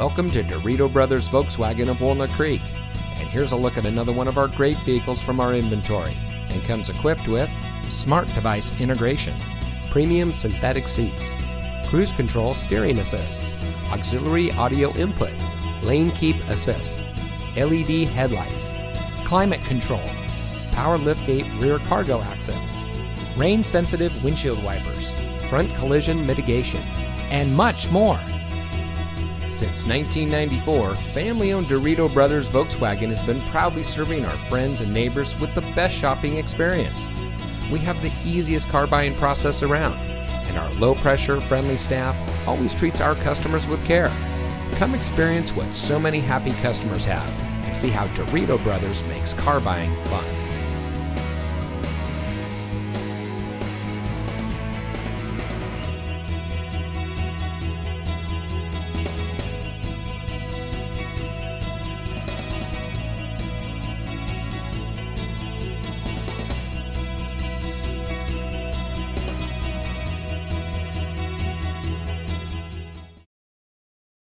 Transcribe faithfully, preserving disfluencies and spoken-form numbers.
Welcome to Dirito Brothers Volkswagen of Walnut Creek, and here's a look at another one of our great vehicles from our inventory, and comes equipped with smart device integration, premium synthetic seats, cruise control steering assist, auxiliary audio input, lane keep assist, L E D headlights, climate control, power liftgate rear cargo access, rain sensitive windshield wipers, front collision mitigation, and much more. Since nineteen ninety-four, family-owned Dirito Brothers Volkswagen has been proudly serving our friends and neighbors with the best shopping experience. We have the easiest car buying process around, and our low-pressure, friendly staff always treats our customers with care. Come experience what so many happy customers have and see how Dirito Brothers makes car buying fun.